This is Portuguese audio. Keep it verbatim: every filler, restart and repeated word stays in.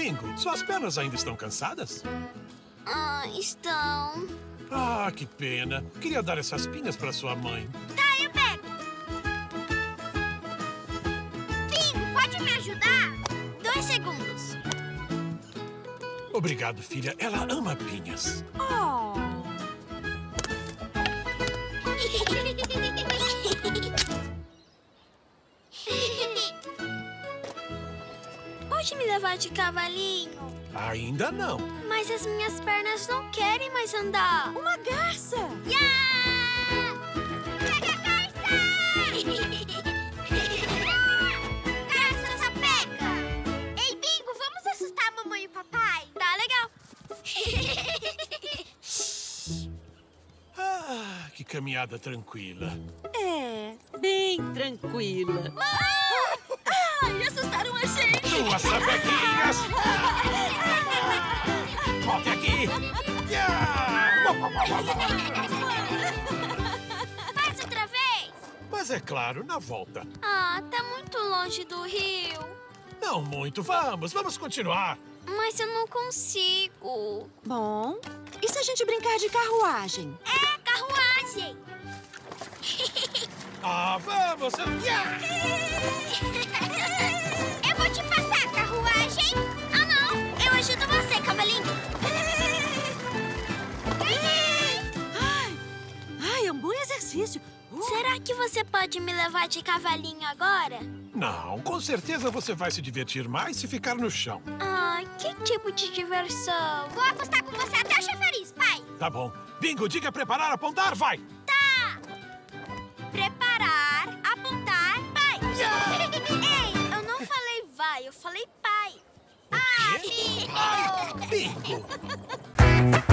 Bingo, suas pernas ainda estão cansadas? Ah, estão. Ah, que pena. Queria dar essas pinhas para sua mãe. Tá, eu pego. Bingo, pode me ajudar? Dois segundos. Obrigado, filha. Ela ama pinhas. Oh. Pode me levar de cavalinho? Ainda não. Mas as minhas pernas não querem mais andar. Uma garça! Yeah! Pega a garça! Garça só pega! Ei, Bingo, vamos assustar a mamãe e o papai? Tá legal. Ah, que caminhada tranquila. É, bem tranquila. Mãe! Ai, assustaram a gente! Duas sapequinhas! Volte aqui! Faz outra vez! Mas é claro, na volta. Ah, tá muito longe do rio. Não muito, vamos, vamos continuar. Mas eu não consigo. Bom, e se a gente brincar de carruagem? É, carruagem! Ah, vamos! Eu vou te passar, carruagem! Ah, não! Eu ajudo você, cavalinho! Ai, ai, é um bom exercício! Uh. Será que você pode me levar de cavalinho agora? Não, com certeza você vai se divertir mais se ficar no chão. Ah, que tipo de diversão? Vou apostar com você até o chafariz, pai! Tá bom. Bingo, diga preparar, apontar, vai! Tá! Prepara! Apontar, pai! Ei, eu não falei vai, eu falei pai! Ah, Bingo! Bingo!